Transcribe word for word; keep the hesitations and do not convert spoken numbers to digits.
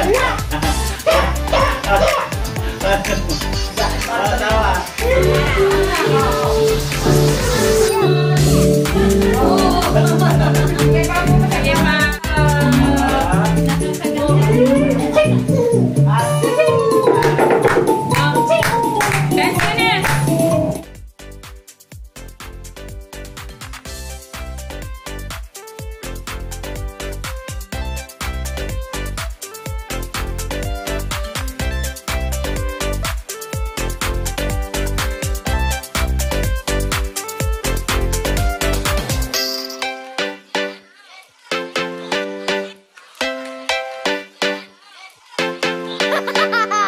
Ha ha ha!